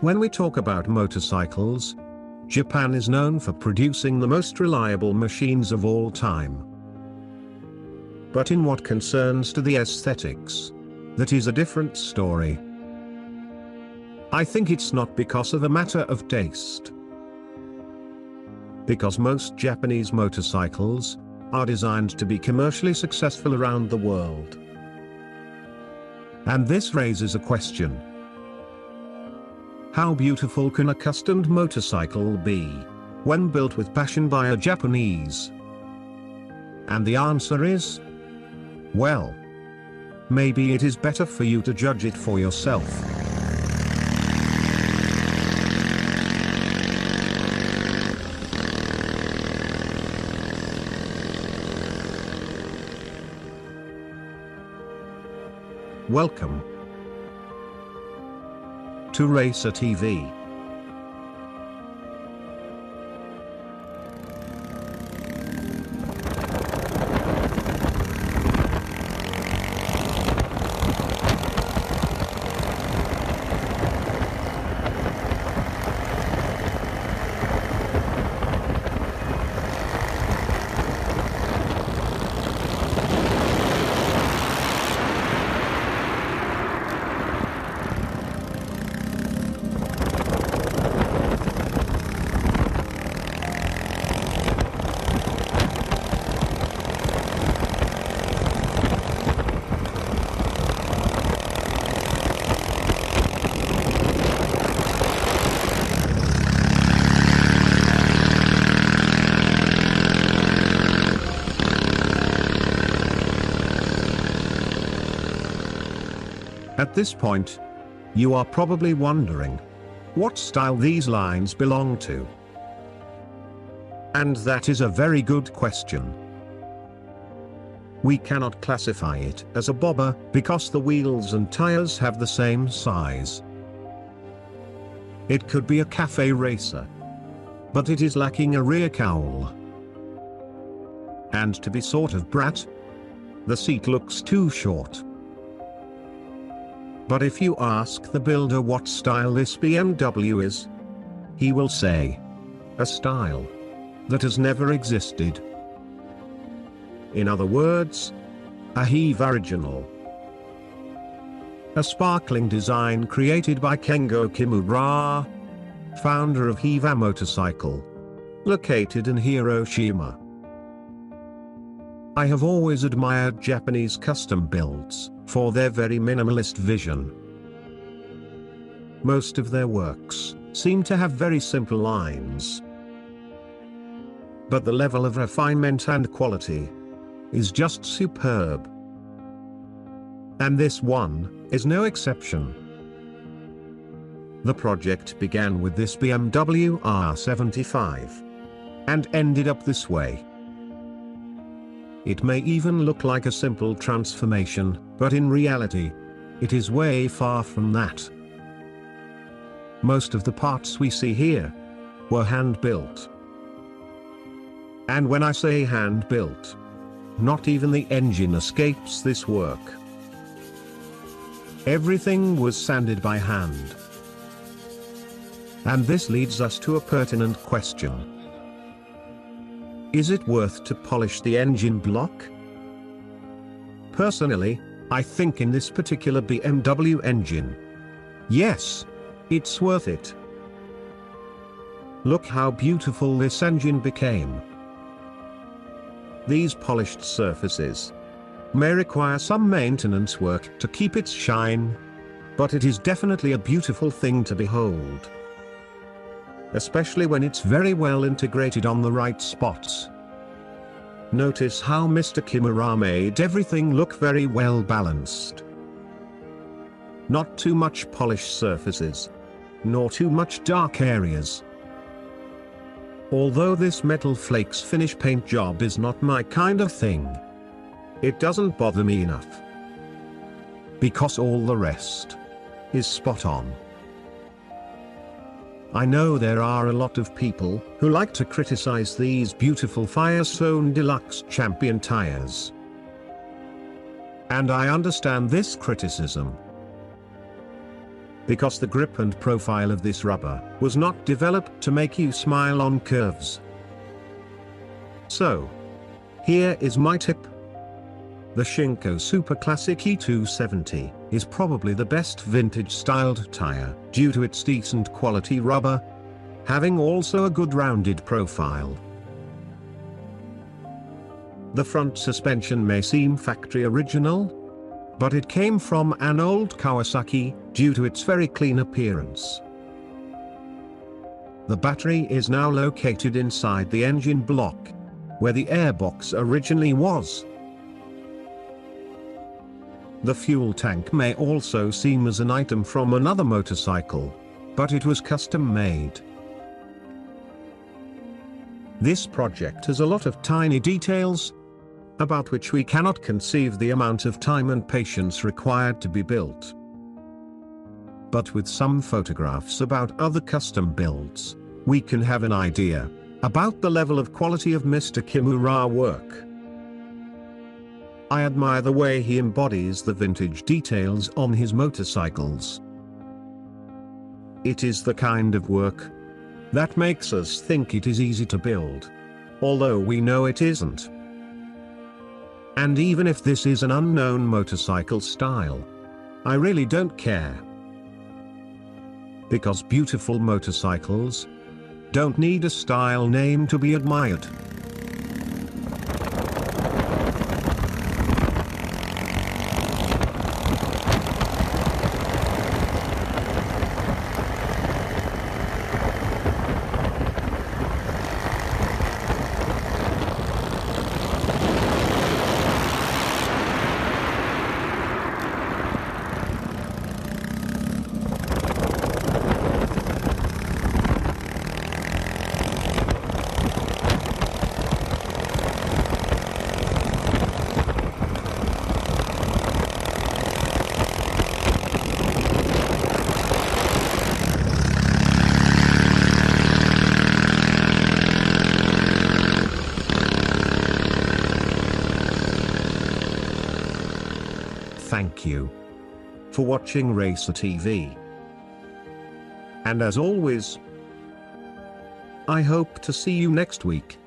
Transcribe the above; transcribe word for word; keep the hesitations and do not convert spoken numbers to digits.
When we talk about motorcycles, Japan is known for producing the most reliable machines of all time. But in what concerns to the aesthetics, that is a different story. I think it's not because of a matter of taste, because most Japanese motorcycles are designed to be commercially successful around the world. And this raises a question. How beautiful can a custom motorcycle be, when built with passion by a Japanese? And the answer is, well, maybe it is better for you to judge it for yourself. Welcome to Racer T V. At this point, you are probably wondering what style these lines belong to. And that is a very good question. We cannot classify it as a bobber because the wheels and tires have the same size. It could be a cafe racer, but it is lacking a rear cowl. And to be sort of brat, the seat looks too short. But if you ask the builder what style this B M W is, he will say, a style that has never existed. In other words, a Heiwa original. A sparkling design created by Kengo Kimura, founder of Heiwa Motorcycle, located in Hiroshima. I have always admired Japanese custom builds for their very minimalist vision. Most of their works seem to have very simple lines. But the level of refinement and quality is just superb. And this one is no exception. The project began with this B M W R seventy-five and ended up this way. It may even look like a simple transformation, but in reality, it is way far from that. Most of the parts we see here were hand-built. And when I say hand-built, not even the engine escapes this work. Everything was sanded by hand. And this leads us to a pertinent question. Is it worth to polish the engine block? Personally, I think in this particular B M W engine, yes, it's worth it. Look how beautiful this engine became. These polished surfaces may require some maintenance work to keep its shine, but it is definitely a beautiful thing to behold. Especially when it's very well integrated on the right spots. Notice how Mister Kimura made everything look very well balanced. Not too much polished surfaces, nor too much dark areas. Although this metal flakes finish paint job is not my kind of thing, it doesn't bother me enough. Because all the rest is spot on. I know there are a lot of people who like to criticize these beautiful Firestone Deluxe Champion tires. And I understand this criticism. because the grip and profile of this rubber was not developed to make you smile on curves. So, here is my tip. The Shinko Super Classic E two seventy is probably the best vintage-styled tire, due to its decent quality rubber, having also a good rounded profile. The front suspension may seem factory original, but it came from an old Kawasaki, due to its very clean appearance. The battery is now located inside the engine block, where the airbox originally was. The fuel tank may also seem as an item from another motorcycle, but it was custom made. This project has a lot of tiny details, about which we cannot conceive the amount of time and patience required to be built. But with some photographs about other custom builds, we can have an idea about the level of quality of Mister Kimura's work. I admire the way he embodies the vintage details on his motorcycles. It is the kind of work that makes us think it is easy to build, although we know it isn't. And even if this is an unknown motorcycle style, I really don't care. Because beautiful motorcycles don't need a style name to be admired. Thank you for watching Racer T V. And as always, I hope to see you next week.